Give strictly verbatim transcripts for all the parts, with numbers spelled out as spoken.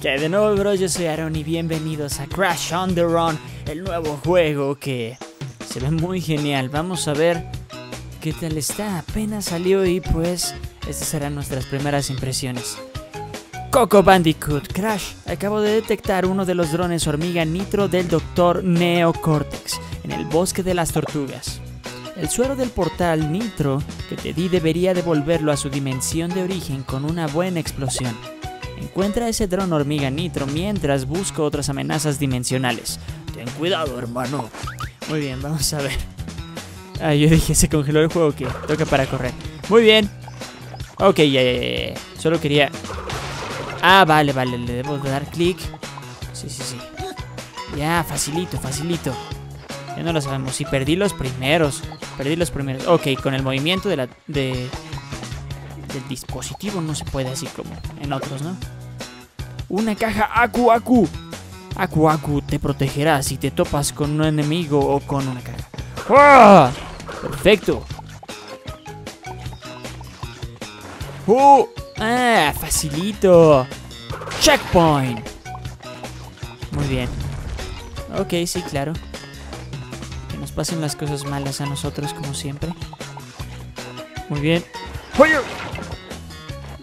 Que de nuevo, bro, yo soy Aaron y bienvenidos a Crash on the Run, el nuevo juego que se ve muy genial. Vamos a ver qué tal está, apenas salió y pues estas serán nuestras primeras impresiones. Coco Bandicoot Crash, acabo de detectar uno de los drones hormiga Nitro del Doctor Neo Cortex en el Bosque de las Tortugas. El suero del portal Nitro que te di debería devolverlo a su dimensión de origen con una buena explosión. Encuentra ese dron hormiga Nitro mientras busco otras amenazas dimensionales. Ten cuidado, hermano. Muy bien, vamos a ver. Ah, yo dije, se congeló el juego, que toca para correr. Muy bien. Ok, ya, yeah, yeah, yeah. Solo quería... Ah, vale, vale, le debo dar clic. Sí, sí, sí. Ya, facilito, facilito. Ya no lo sabemos. Sí, perdí los primeros. Perdí los primeros. Ok, con el movimiento de la... de... del dispositivo no se puede así como en otros, ¿no? Una caja Aku Aku. Aku Aku te protegerá si te topas con un enemigo o con una caja. ¡Ah! Perfecto. ¡Oh! ¡Ah! Facilito. Checkpoint. Muy bien. Ok, sí, claro. Que nos pasen las cosas malas a nosotros como siempre. Muy bien.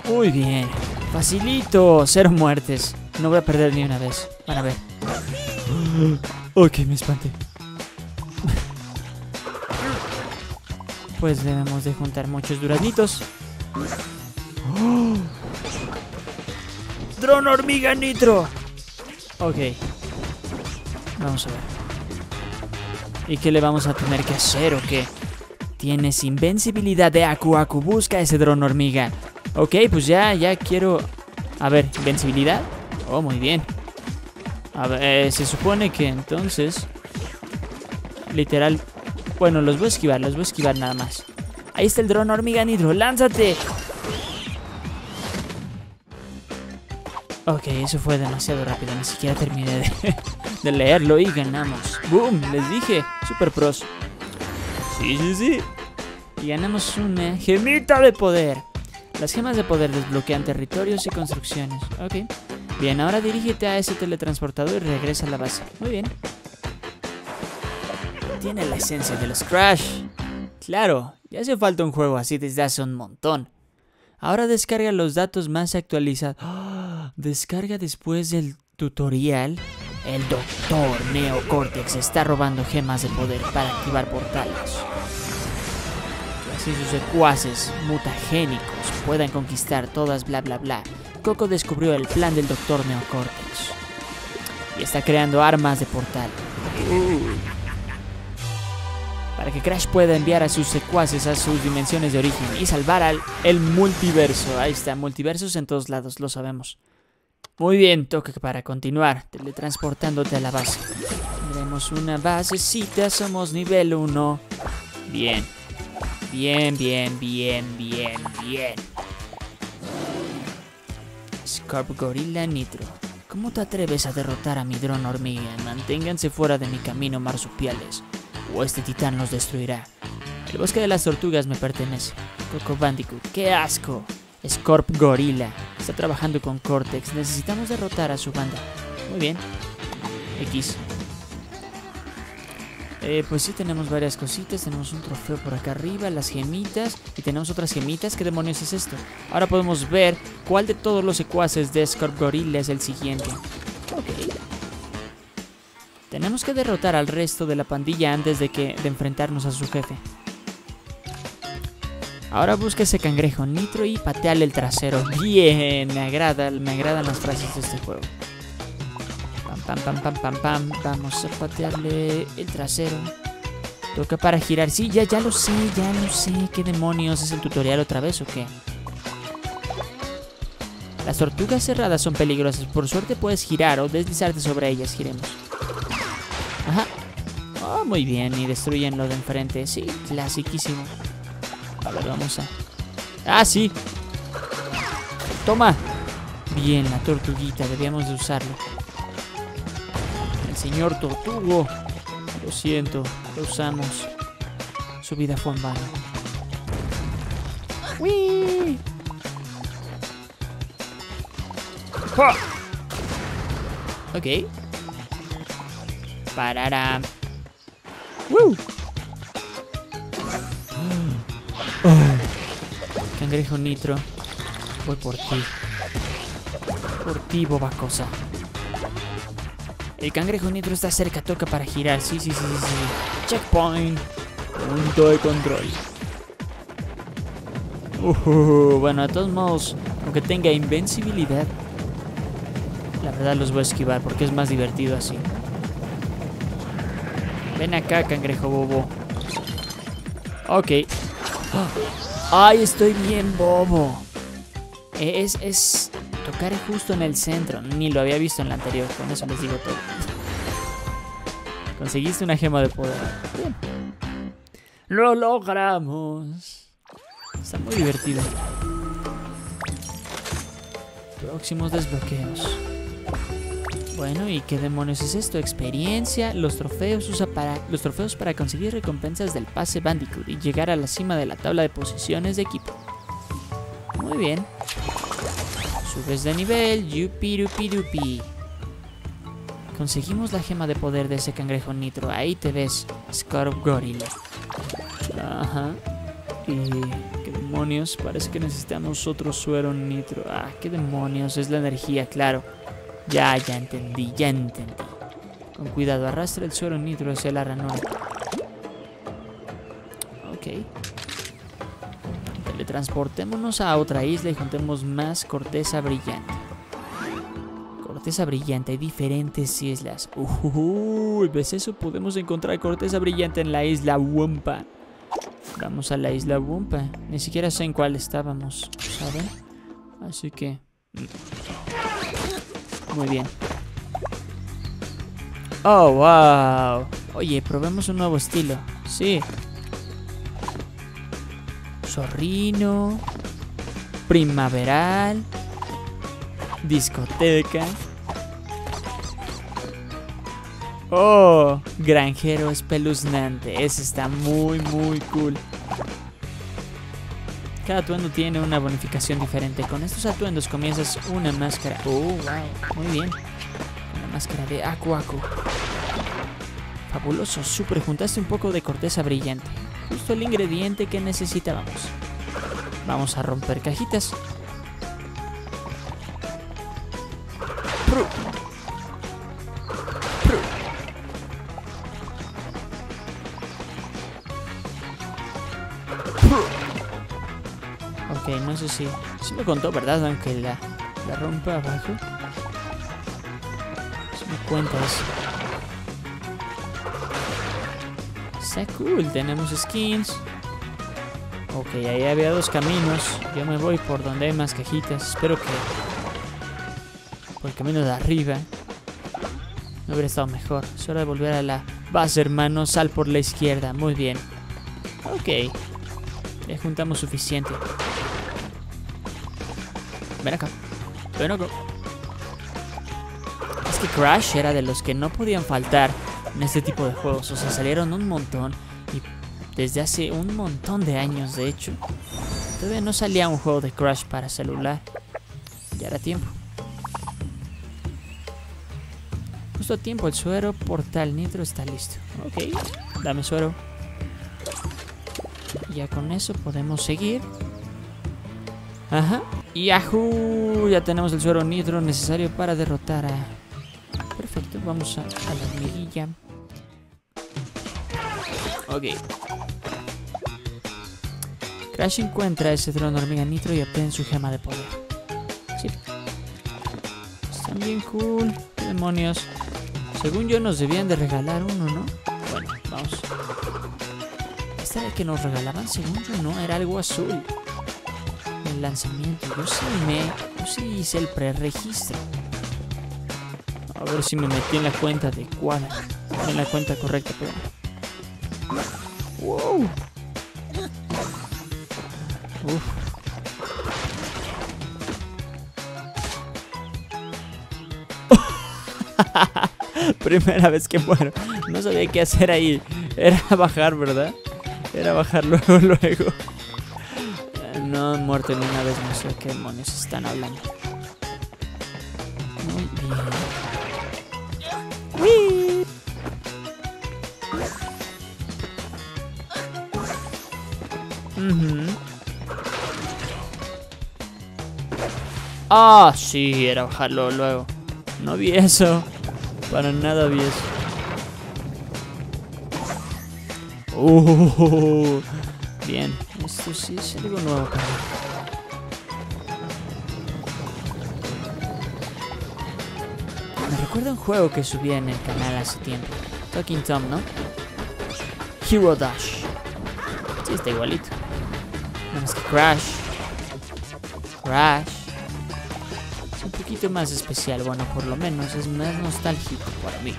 Muy bien, facilito, cero muertes. No voy a perder ni una vez, van a ver. Ok, me espanté. Pues debemos de juntar muchos duraznitos. ¡Oh! ¡Dron hormiga Nitro! Ok, vamos a ver. ¿Y qué le vamos a tener que hacer o qué? Tienes invencibilidad de Aku Aku, busca ese dron hormiga. Ok, pues ya, ya quiero... A ver, ¿invencibilidad? Oh, muy bien. A ver, eh, se supone que entonces... Literal... Bueno, los voy a esquivar, los voy a esquivar nada más. Ahí está el dron hormiga Nitro, ¡lánzate! Ok, eso fue demasiado rápido, ni siquiera terminé de, de leerlo y ganamos. ¡Boom! Les dije, super pros. Sí, sí, sí. Y ganamos una gemita de poder. Las gemas de poder desbloquean territorios y construcciones. Ok. Bien, ahora dirígete a ese teletransportador y regresa a la base. Muy bien. Tiene la esencia de los Crash. Claro, ya hace falta un juego así desde hace un montón. Ahora descarga los datos más actualizados. ¡Oh! Descarga después del tutorial. El Doctor Neo Cortex está robando gemas de poder para activar portales. Si sus secuaces mutagénicos puedan conquistar todas, bla bla bla. Coco descubrió el plan del Doctor Neocortex y está creando armas de portal para que Crash pueda enviar a sus secuaces a sus dimensiones de origen y salvar al el multiverso. Ahí está, multiversos en todos lados, lo sabemos. Muy bien, toca para continuar teletransportándote a la base. Tendremos una basecita, somos nivel uno. Bien. Bien, bien, bien, bien, bien. Scorp Gorilla Nitro. ¿Cómo te atreves a derrotar a mi dron hormiga? Manténganse fuera de mi camino, marsupiales, o este titán los destruirá. El bosque de las tortugas me pertenece. Coco Bandicoot, ¡qué asco! Scorp Gorilla está trabajando con Cortex. Necesitamos derrotar a su banda. Muy bien. X. Eh, pues sí, tenemos varias cositas, tenemos un trofeo por acá arriba, las gemitas, y tenemos otras gemitas. ¿Qué demonios es esto? Ahora podemos ver cuál de todos los secuaces de Scorp Gorilla es el siguiente. Ok. Tenemos que derrotar al resto de la pandilla antes de que de enfrentarnos a su jefe. Ahora busca ese cangrejo Nitro y pateale el trasero. Bien, me agrada, me agradan las frases de este juego. Pam, pam, pam, pam, pam. Vamos a patearle el trasero. Toca para girar. Sí, ya, ya lo sé, ya lo sé. ¿Qué demonios? ¿Es el tutorial otra vez o qué? Las tortugas cerradas son peligrosas. Por suerte puedes girar o deslizarte sobre ellas. Giremos. Ajá. Oh, muy bien. Y destruyen lo de enfrente. Sí, clasiquísimo. A ver, vamos a... ¡Ah, sí! ¡Toma! Bien, la tortuguita. Debíamos de usarlo. Señor Tortugo, lo siento, lo usamos. Su vida fue en vano. ¡Wii! Ok. Parará. ¡Woo! Oh. Cangrejo Nitro. Voy por ti. Por ti, boba cosa. El cangrejo Nitro está cerca, toca para girar. Sí, sí, sí, sí, sí. Checkpoint. Punto de control. Uh, bueno, de todos modos, aunque tenga invencibilidad, la verdad los voy a esquivar porque es más divertido así. Ven acá, cangrejo bobo. Ok. Ay, estoy bien bobo. Es, es tocar justo en el centro. Ni lo había visto en la anterior, con eso les digo todo. Conseguiste una gema de poder. Bien. Lo logramos. Está muy divertido. Próximos desbloqueos. Bueno, ¿y qué demonios es esto? Experiencia, los trofeos usa para los trofeos para conseguir recompensas del pase Bandicoot y llegar a la cima de la tabla de posiciones de equipo. Muy bien. Subes de nivel, yupi, yupi, yupi. Conseguimos la gema de poder de ese cangrejo Nitro. Ahí te ves, Scorp Gorilla. Ajá. Y qué demonios, parece que necesitamos otro suero Nitro. Ah, qué demonios, es la energía, claro. Ya, ya entendí, ya entendí. Con cuidado, arrastra el suero Nitro hacia la ranura. Ok. Teletransportémonos a otra isla y juntemos más corteza brillante. Corteza brillante, hay diferentes islas. Uy, ¿ves eso? Podemos encontrar corteza brillante en la isla Wumpa. Vamos a la isla Wumpa. Ni siquiera sé en cuál estábamos, ¿saben? Así que... muy bien. Oh, wow. Oye, probemos un nuevo estilo. Sí. Zorrino. Primaveral. Discoteca. Oh, granjero espeluznante. Ese está muy, muy cool. Cada atuendo tiene una bonificación diferente. Con estos atuendos comienzas una máscara. Oh, wow, muy bien. Una máscara de Aku Aku. Fabuloso, super, juntaste un poco de corteza brillante. Justo el ingrediente que necesitábamos. Vamos a romper cajitas. ¡Pru! ¡Pru! ¡Pru! Ok, no sé si... sí me contó, ¿verdad? Aunque la, la rompa abajo. Sí me cuenta eso. Está cool, tenemos skins. Ok, ahí había dos caminos. Yo me voy por donde hay más cajitas. Espero que... por el camino de arriba. No hubiera estado mejor. Es hora de volver a la base, hermano. Sal por la izquierda. Muy bien. Ok. Ya juntamos suficiente. Ven acá. Ven acá. Es que Crash era de los que no podían faltar en este tipo de juegos. O sea, salieron un montón. Y desde hace un montón de años, de hecho. Todavía no salía un juego de Crash para celular. Ya era tiempo. Justo a tiempo, el suero portal Nitro está listo. Ok, dame suero. Ya con eso podemos seguir. Ajá. ¡Yahoo! Ya tenemos el suero Nitro necesario para derrotar a... perfecto, vamos a, a la hormiguilla. Ok. Crash encuentra ese trono hormiga Nitro y obtiene su gema de poder. Sí. Están bien cool. ¿Qué demonios? Según yo nos debían de regalar uno, ¿no? Bueno, vamos. ¿Esta de que nos regalaban? Según yo no, era algo azul. El lanzamiento, yo sí me... yo sí hice el preregistro. A ver si me metí en la cuenta adecuada. En la cuenta correcta, pero... wow. Uf. Primera vez que muero. No sabía qué hacer ahí. Era bajar, ¿verdad? Era bajar luego, luego. No han muerto ni una vez, no sé qué demonios están hablando. Muy bien. Ah, sí, era bajarlo luego. No vi eso. Para nada vi eso. Uh, bien. Esto sí es algo nuevo, cabrón. Recuerdo un juego que subí en el canal hace tiempo. Talking Tom, ¿no? Hero Dash. Sí, está igualito. Nada más que Crash. Crash. Es un poquito más especial. Bueno, por lo menos es más nostálgico para mí.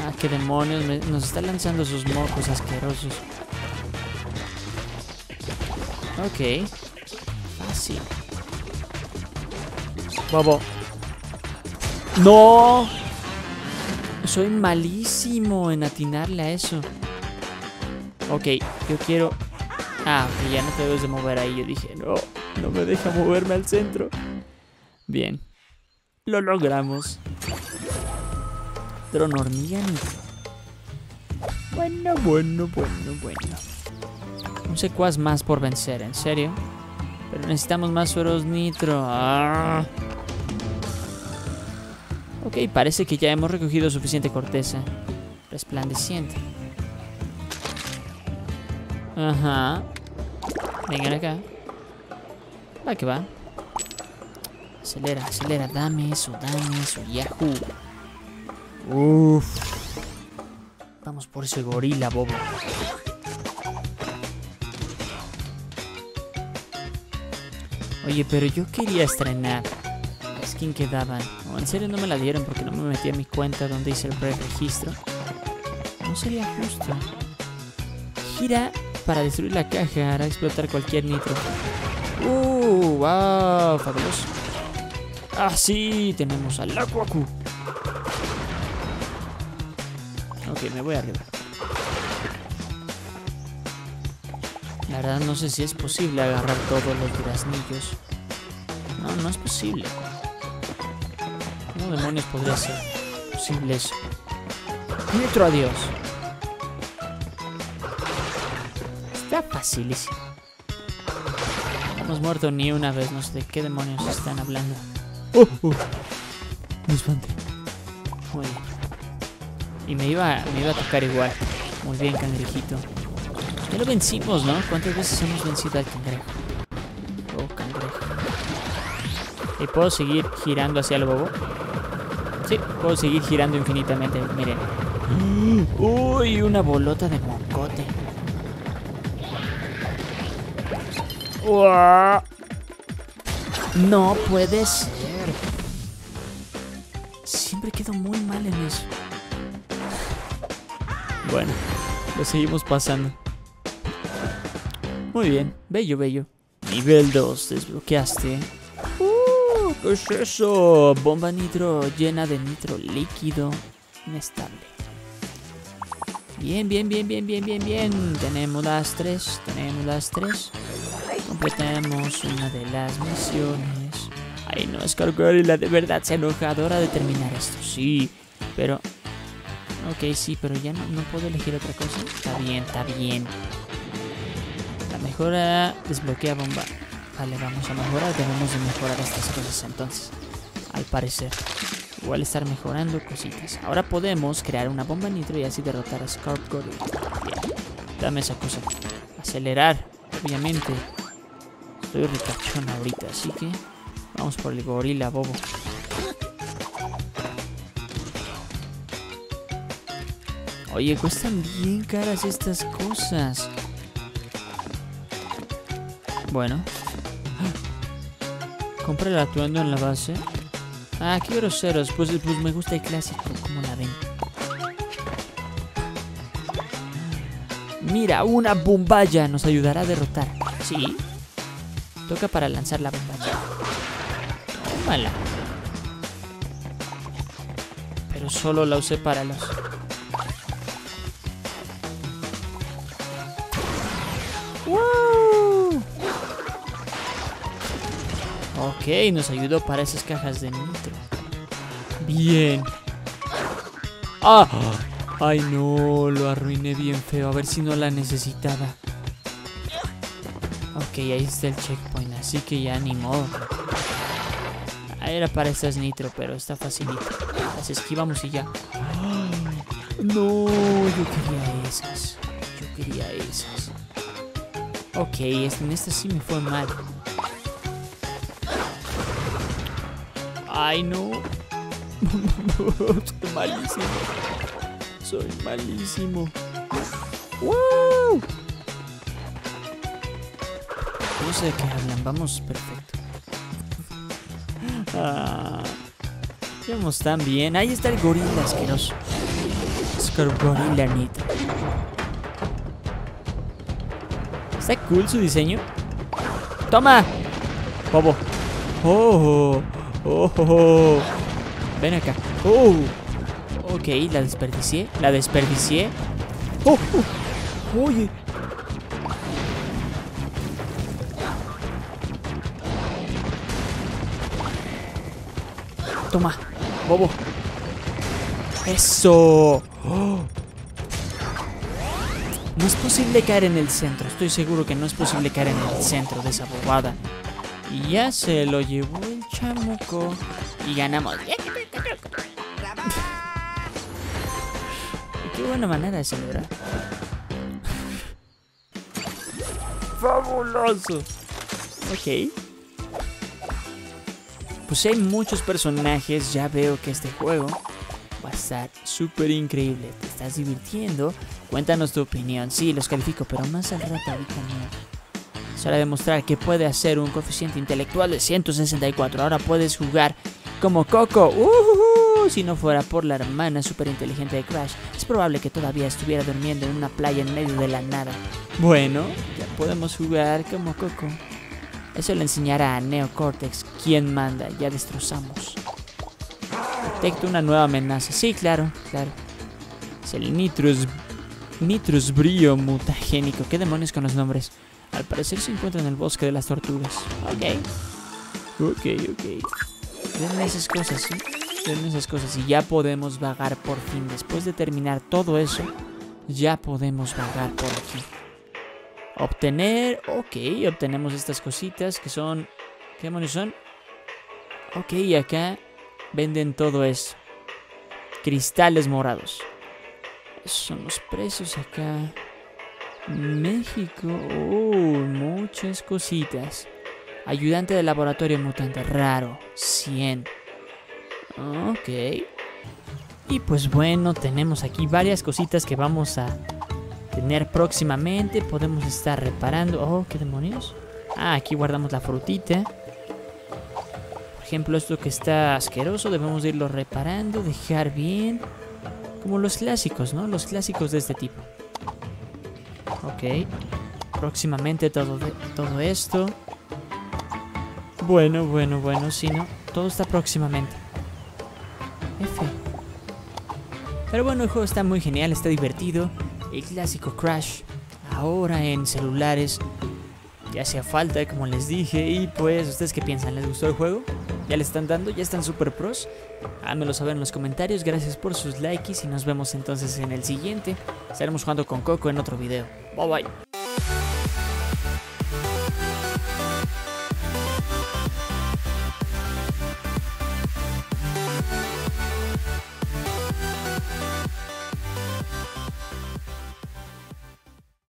Ah, qué demonios. Me, nos está lanzando sus mocos asquerosos. Ok. Fácil. Bobo. ¡No! Soy malísimo en atinarle a eso. Ok, yo quiero... Ah, que ya no te debes de mover ahí. Yo dije, no, no me deja moverme al centro. Bien. Lo logramos. Trono hormiga. Bueno, bueno, bueno, bueno. Un secuaz más por vencer, ¿en serio? Pero necesitamos más sueros nitro. ¡Ah! Ok, parece que ya hemos recogido suficiente corteza resplandeciente. Ajá. Vengan acá. Va que va. Acelera, acelera. Dame eso, dame eso. Yahoo. Uff. Vamos por ese gorila, bobo. Oye, pero yo quería estrenar. ¿Quién quedaban? No, en serio no me la dieron porque no me metí a mi cuenta donde hice el pre-registro. No sería justo. Gira para destruir la caja, hará explotar cualquier nitro. ¡Uh! ¡Wow! ¡Fabuloso! ¡Ah, sí! Tenemos al Aku Aku. Ok, me voy arriba. La verdad no sé si es posible agarrar todos los duraznillos. No, no es posible. ¿Cómo demonios podría ser posible eso? Nitro, adiós. Está facilísimo. No hemos muerto ni una vez, no sé de qué demonios están hablando. ¡Oh! ¡Oh! Me espanté. Muy bien. Y me iba, me iba a tocar igual. Muy bien, cangrejito. Ya lo vencimos, ¿no? ¿Cuántas veces hemos vencido al cangrejo? Oh, cangrejo. ¿Y puedo seguir girando hacia el bobo? Sí, puedo seguir girando infinitamente, miren. Uy, una bolota de moncote. Uah. No puede ser. Siempre quedo muy mal en eso. Bueno, lo seguimos pasando. Muy bien, bello, bello. Nivel dos, desbloqueaste. ¿Qué es eso? Bomba nitro llena de nitro líquido inestable. Bien, bien, bien, bien, bien, bien, bien. Tenemos las tres, tenemos las tres. Completamos una de las misiones. Ay, no, Scorp Gorilla de verdad se enoja, adora de terminar esto. Sí, pero... Ok, sí, pero ya no, no puedo elegir otra cosa. Está bien, está bien. La mejora desbloquea bomba. Vale, vamos a mejorar, debemos de mejorar estas cosas entonces, al parecer. Igual estar mejorando cositas. Ahora podemos crear una bomba nitro y así derrotar a Scorp Gorilla. Bien. Dame esa cosa. Acelerar, obviamente. Estoy ricachón ahorita, así que vamos por el gorila, bobo. Oye, cuestan bien caras estas cosas. Bueno. Compré el atuendo en la base. Ah, qué groseros. Pues, pues me gusta el clásico, como la ven. Mira, una bomballa nos ayudará a derrotar. Sí. Toca para lanzar la bomballa. Tómala. Pero solo la usé para los... Ok, nos ayudó para esas cajas de nitro. Bien. ¡Ah! Ay, no, lo arruiné bien feo. A ver si no la necesitaba. Ok, ahí está el checkpoint, así que ya ni modo. Era para estas Nitro, pero está facilita. Las esquivamos y ya. ¡Oh! No, yo quería esas. Yo quería esas. Ok, en esta sí me fue mal. Ay, no. Soy malísimo. Soy malísimo. ¡Wow! No sé de qué hablan. Vamos, perfecto. Ah, vamos tan bien. Ahí está el gorila asqueroso. Scorp Gorilla Nitro. Está cool su diseño. ¡Toma! Bobo. ¡Oh! ¡Oh! ¡Oh! Ven acá. ¡Oh! Ok, la desperdicié. La desperdicié. ¡Oh! ¡Oh! ¡Oye! Toma, bobo. ¡Eso! ¡Oh! No es posible caer en el centro. Estoy seguro que no es posible caer en el centro de esa bobada. Y ya se lo llevó el chamuco. Y ganamos. Qué buena manera de celebrar. ¡Fabuloso! Ok. Pues hay muchos personajes, ya veo que este juego va a estar súper increíble. ¿Te estás divirtiendo? Cuéntanos tu opinión. Sí, los califico, pero más al rato ahorita no. Es hora de demostrar que puede hacer un coeficiente intelectual de ciento sesenta y cuatro. Ahora puedes jugar como Coco. ¡Uh! Si no fuera por la hermana súper inteligente de Crash, es probable que todavía estuviera durmiendo en una playa en medio de la nada. Bueno, ya podemos jugar como Coco. Eso le enseñará a Neo Cortex quién manda. Ya destrozamos. Detecto una nueva amenaza. Sí, claro, claro. Es el Nitrus... Nitrus Brío Mutagénico. ¿Qué demonios con los nombres? Al parecer se encuentra en el bosque de las tortugas. Ok. Ok, ok. Denme esas cosas, ¿sí? Denme esas cosas y ya podemos vagar por fin. Después de terminar todo eso, ya podemos vagar por aquí. Obtener, ok, obtenemos estas cositas que son, ¿qué demonios son? Ok, y acá venden todo eso. Cristales morados. Esos son los precios acá. México, oh, muchas cositas. Ayudante de laboratorio mutante, raro, cien. Ok. Y pues bueno, tenemos aquí varias cositas que vamos a... tener próximamente. Podemos estar reparando. Oh, qué demonios. Ah, aquí guardamos la frutita. Por ejemplo, esto que está asqueroso, debemos de irlo reparando, dejar bien. Como los clásicos, ¿no? Los clásicos de este tipo. Ok. Próximamente todo, de, todo esto. Bueno, bueno, bueno. Si no, todo está próximamente. F. Pero bueno, el juego está muy genial, está divertido. El clásico Crash, ahora en celulares, ya hacía falta, como les dije. Y pues, ¿ustedes qué piensan? ¿Les gustó el juego? ¿Ya le están dando? ¿Ya están super pros? Háganmelo saber en los comentarios, gracias por sus likes y nos vemos entonces en el siguiente. Estaremos jugando con Coco en otro video. Bye bye.